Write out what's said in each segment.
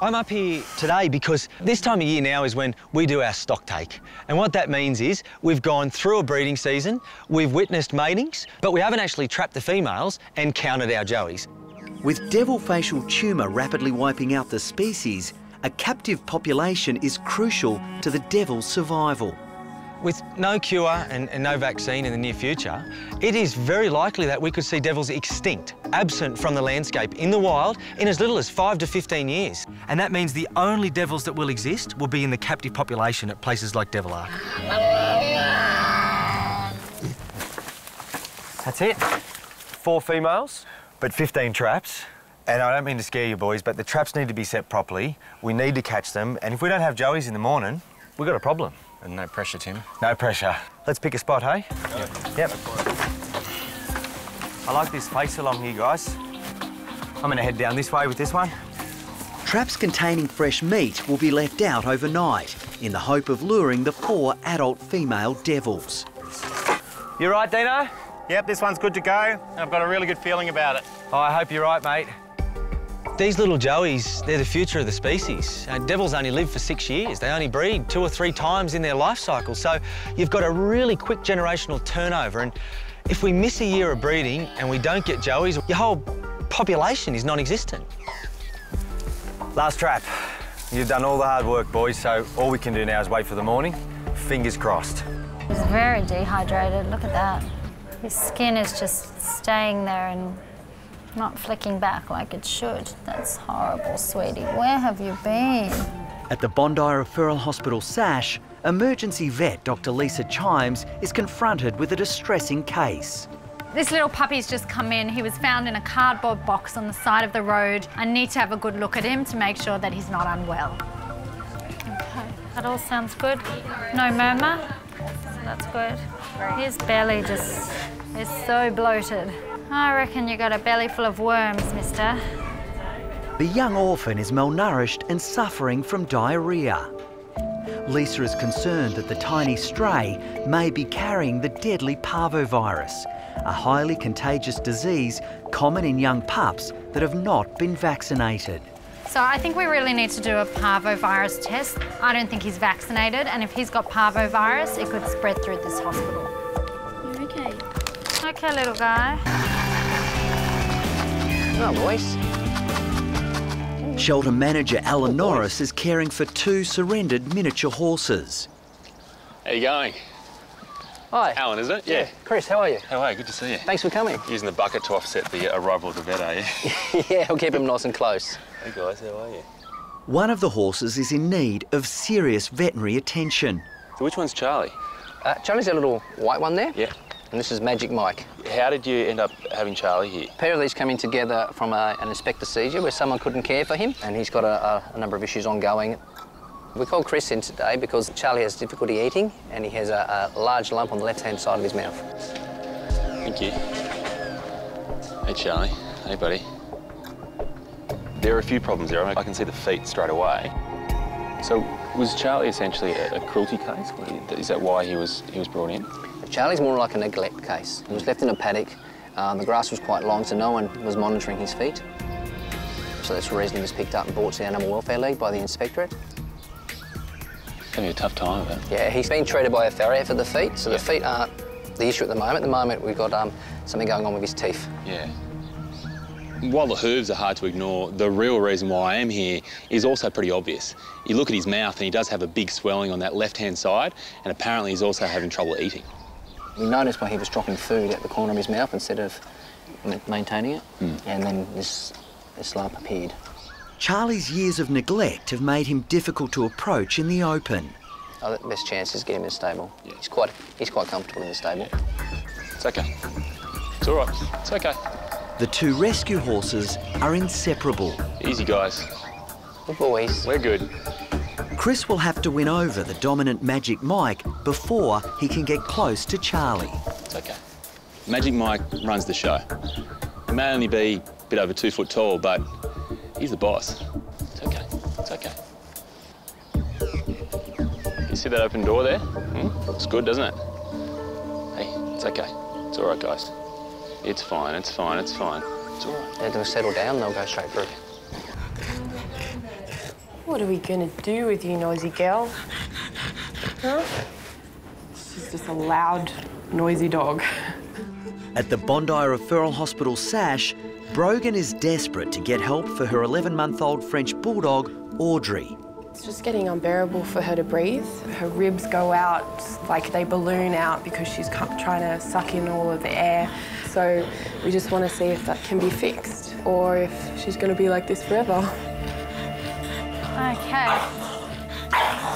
I'm up here today because this time of year now is when we do our stock take. And what that means is we've gone through a breeding season, we've witnessed matings, but we haven't actually trapped the females and counted our joeys. With devil facial tumour rapidly wiping out the species, a captive population is crucial to the devil's survival. With no cure and no vaccine in the near future, it is very likely that we could see devils extinct, absent from the landscape in the wild in as little as 5 to 15 years. And that means the only devils that will exist will be in the captive population at places like Devil Ark. That's it. 4 females, but 15 traps. And I don't mean to scare you boys, but the traps need to be set properly. We need to catch them. And if we don't have joeys in the morning, we've got a problem. And no pressure, Tim. No pressure. Let's pick a spot, hey? Yep. I like this face along here, guys. I'm going to head down this way with this one. Traps containing fresh meat will be left out overnight in the hope of luring the 4 adult female devils. You right, Dino? Yep, this one's good to go, and I've got a really good feeling about it. Oh, I hope you're right, mate. These little joeys, they're the future of the species. Devils only live for 6 years. They only breed 2 or 3 times in their life cycle, so you've got a really quick generational turnover, and if we miss a year of breeding and we don't get joeys, your whole population is non-existent. Last trap. You've done all the hard work, boys, so all we can do now is wait for the morning. Fingers crossed. He's very dehydrated, look at that. His skin is just staying there and not flicking back like it should. That's horrible, sweetie. Where have you been? At the Bondi Referral Hospital, Sash, emergency vet Dr. Lisa Chimes is confronted with a distressing case. This little puppy's just come in. He was found in a cardboard box on the side of the road. I need to have a good look at him to make sure that he's not unwell. Okay, that all sounds good. No murmur. So that's good. His belly just is so bloated. I reckon you got a belly full of worms, mister. The young orphan is malnourished and suffering from diarrhoea. Lisa is concerned that the tiny stray may be carrying the deadly parvovirus, a highly contagious disease common in young pups that have not been vaccinated. So I think we really need to do a parvovirus test. I don't think he's vaccinated, and if he's got parvovirus, it could spread through this hospital. You're okay. Okay, little guy. Oh, boys. Shelter manager Alan Norris is caring for 2 surrendered miniature horses. How you going? Hi. Alan, is it? Yeah. Chris, how are you? How are you? Good to see you. Thanks for coming. Using the bucket to offset the arrival of the vet, are you? Yeah, I'll keep him nice and close. Hey, guys, how are you? One of the horses is in need of serious veterinary attention. So which one's Charlie? Charlie's that little white one there. Yeah. And this is Magic Mike. How did you end up having Charlie here? A pair of these came in together from an inspector seizure where someone couldn't care for him, and he's got a number of issues ongoing. We called Chris in today because Charlie has difficulty eating, and he has a large lump on the left-hand side of his mouth. Thank you. Hey, Charlie. Hey, buddy. There are a few problems there. I can see the feet straight away. So was Charlie essentially a cruelty case? Is that why he was brought in? Charlie's more like a neglect case. He was left in a paddock. The grass was quite long, so no one was monitoring his feet. So that's the reason he was picked up and brought to the Animal Welfare League by the inspectorate. He's having a tough time of it. Yeah, he's been treated by a farrier for the feet, so the feet aren't the issue at the moment. At the moment, we've got something going on with his teeth. Yeah. While the hooves are hard to ignore, the real reason why I am here is also pretty obvious. You look at his mouth and he does have a big swelling on that left-hand side, and apparently he's also having trouble eating. We noticed why he was dropping food at the corner of his mouth instead of maintaining it, and then this lump appeared. Charlie's years of neglect have made him difficult to approach in the open. Oh, the best chance is get him in the stable. Yeah. He's quite comfortable in the stable. Yeah. It's okay. It's all right. It's okay. The 2 rescue horses are inseparable. Easy, guys. Good boys. We're good. Chris will have to win over the dominant Magic Mike before he can get close to Charlie. It's okay. Magic Mike runs the show. He may only be a bit over 2 foot tall, but he's the boss. It's okay. It's okay. You see that open door there? It's good, doesn't it? Hey, it's okay. It's all right, guys. It's fine. It's fine. It's fine. It's all right. They'll settle down. They'll go straight through. What are we gonna do with you, noisy girl? Huh? She's just a loud, noisy dog. At the Bondi Referral Hospital, Sash, Brogan is desperate to get help for her 11-month-old French bulldog, Audrey. It's just getting unbearable for her to breathe. Her ribs go out, like they balloon out because she's trying to suck in all of the air. So we just want to see if that can be fixed or if she's going to be like this forever. Okay.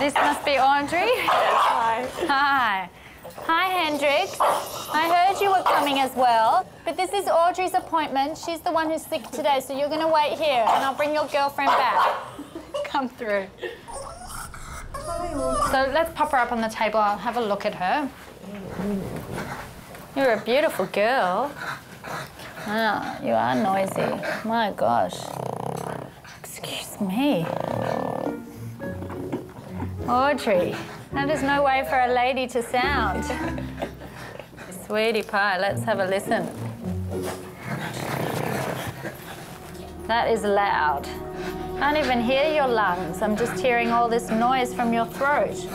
This must be Audrey. Hi. Hi. Hi, Hendrik. I heard you were coming as well, but this is Audrey's appointment. She's the one who's sick today, so you're going to wait here and I'll bring your girlfriend back. Come through. So let's pop her up on the table. I'll have a look at her. You're a beautiful girl. Wow, you are noisy. My gosh. Excuse me. Audrey, that is no way for a lady to sound. Sweetie pie, let's have a listen. That is loud. I can't even hear your lungs. I'm just hearing all this noise from your throat.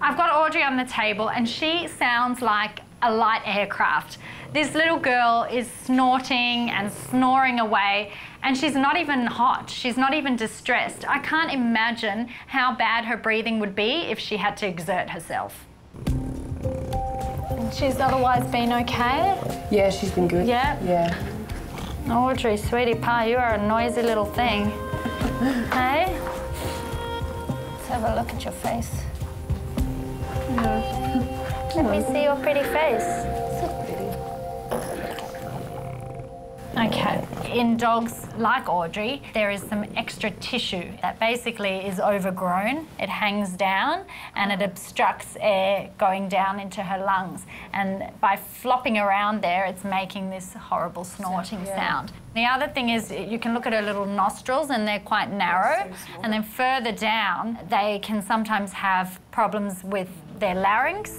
I've got Audrey on the table and she sounds like a light aircraft. This little girl is snorting and snoring away and she's not even hot. She's not even distressed. I can't imagine how bad her breathing would be if she had to exert herself. And she's otherwise been okay? Yeah, she's been good. Yeah? Yeah. Audrey, sweetie pie, you are a noisy little thing. Hey? Let's have a look at your face. Mm. Let me see your pretty face. So pretty. Okay. In dogs like Audrey, there is some extra tissue that basically is overgrown. It hangs down and it obstructs air going down into her lungs. And by flopping around there, it's making this horrible snorting sound. The other thing is you can look at her little nostrils and they're quite narrow. And then further down, they can sometimes have problems with their larynx.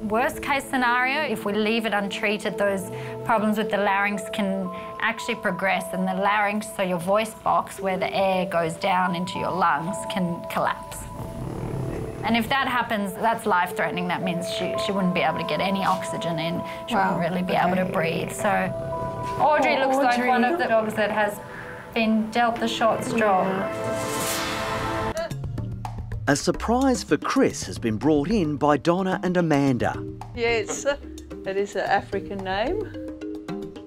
Worst case scenario, if we leave it untreated, those problems with the larynx can actually progress, and the larynx, so your voice box where the air goes down into your lungs, can collapse. And if that happens, that's life-threatening. That means she wouldn't be able to get any oxygen in. She wouldn't really be able to breathe. So Audrey looks like one of the dogs that has been dealt the short straw. Yeah. A surprise for Chris has been brought in by Donna and Amanda. Yes, it is an African name.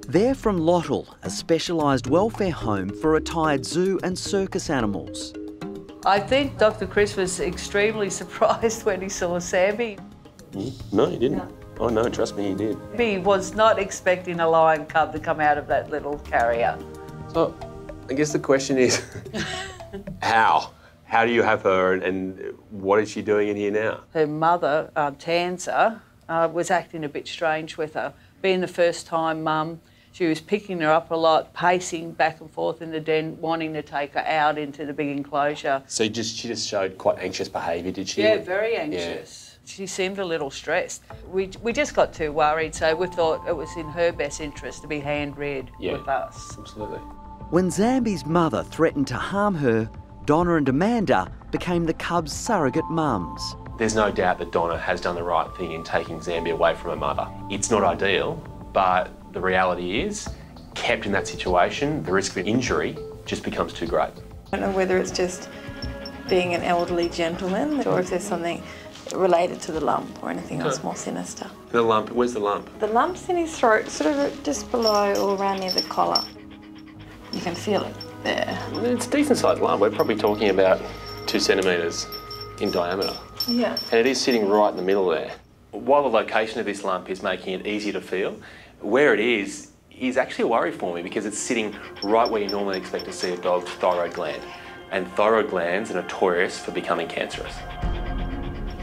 They're from Lottl, a specialised welfare home for retired zoo and circus animals. I think Dr. Chris was extremely surprised when he saw Sammy. No, he didn't. No. Oh no, trust me, he did. He was not expecting a lion cub to come out of that little carrier. So, I guess the question is, how? How do you have her and what is she doing in here now? Her mother, Tansa, was acting a bit strange with her. Being the first time mum, she was picking her up a lot, pacing back and forth in the den, wanting to take her out into the big enclosure. So she just showed quite anxious behaviour, did she? Yeah, very anxious. Yeah. She seemed a little stressed. We just got too worried, so we thought it was in her best interest to be hand-reared with us. Absolutely. When Zambi's mother threatened to harm her, Donna and Amanda became the cub's surrogate mums. There's no doubt that Donna has done the right thing in taking Zambia away from her mother. It's not ideal, but the reality is, kept in that situation, the risk of injury just becomes too great. I don't know whether it's just being an elderly gentleman or if there's something related to the lump or anything else more sinister. The lump, where's the lump? The lump's in his throat, sort of just below or around near the collar. You can feel it. Yeah. It's a decent-sized lump. We're probably talking about 2 centimetres in diameter. Yeah. And it is sitting right in the middle there. While the location of this lump is making it easy to feel, where it is actually a worry for me because it's sitting right where you normally expect to see a dog's thyroid gland. And thyroid glands are notorious for becoming cancerous.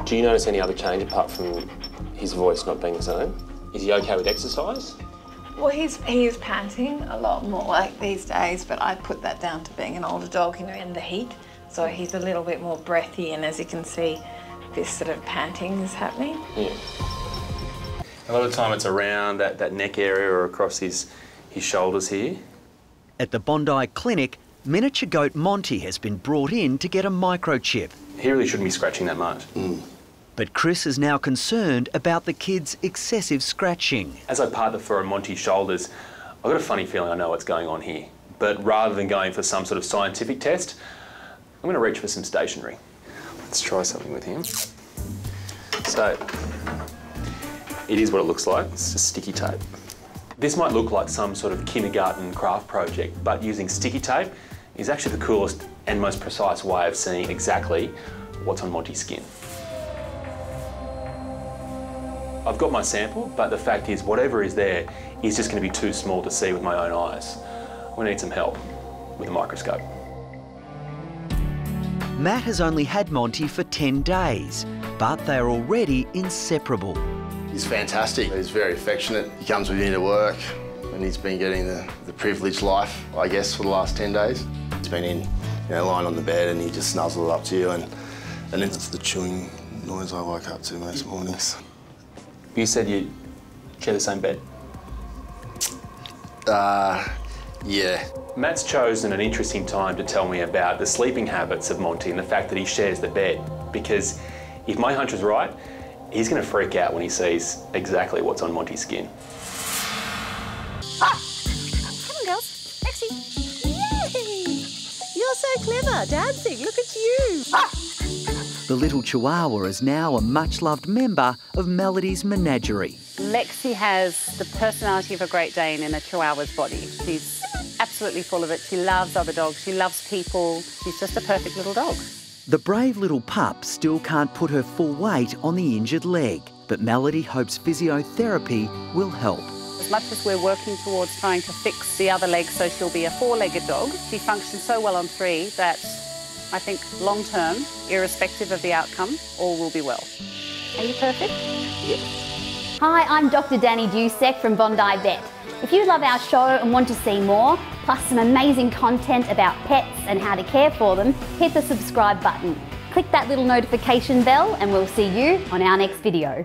Do you notice any other change apart from his voice not being the same? Is he okay with exercise? Well, he is panting a lot more like these days, but I put that down to being an older dog, you know, in the heat. So he's a little bit more breathy, and as you can see, this sort of panting is happening. Yeah. A lot of the time it's around that neck area or across his shoulders here. At the Bondi Clinic, miniature goat Monty has been brought in to get a microchip. He really shouldn't be scratching that much. Mm. But Chris is now concerned about the kid's excessive scratching. As I part the fur on Monty's shoulders, I've got a funny feeling I know what's going on here. But rather than going for some sort of scientific test, I'm going to reach for some stationery. Let's try something with him. So, it is what it looks like. It's just sticky tape. This might look like some sort of kindergarten craft project, but using sticky tape is actually the coolest and most precise way of seeing exactly what's on Monty's skin. I've got my sample, but the fact is whatever is there is just going to be too small to see with my own eyes. I'm going to need some help with a microscope. Matt has only had Monty for 10 days, but they're already inseparable. He's fantastic. He's very affectionate. He comes with me to work, and he's been getting the privileged life, I guess, for the last 10 days. He's been in, lying on the bed, and he just snuzzles up to you, and it's the chewing noise I wake up to most mornings. You said you share the same bed? Yeah. Matt's chosen an interesting time to tell me about the sleeping habits of Monty and the fact that he shares the bed, because if my hunch is right, he's going to freak out when he sees exactly what's on Monty's skin. Ah! Come on, girls. Lexi. Yay! You're so clever, dancing. Look at you. Ah! The little chihuahua is now a much-loved member of Melody's menagerie. Lexi has the personality of a Great Dane in a chihuahua's body. She's absolutely full of it. She loves other dogs. She loves people. She's just a perfect little dog. The brave little pup still can't put her full weight on the injured leg, but Melody hopes physiotherapy will help. As much as we're working towards trying to fix the other leg so she'll be a four-legged dog, she functions so well on three that I think long-term, irrespective of the outcome, all will be well. Are you perfect? Yes. Hi, I'm Dr. Dani Dusek from Bondi Vet. If you love our show and want to see more, plus some amazing content about pets and how to care for them, hit the subscribe button. Click that little notification bell and we'll see you on our next video.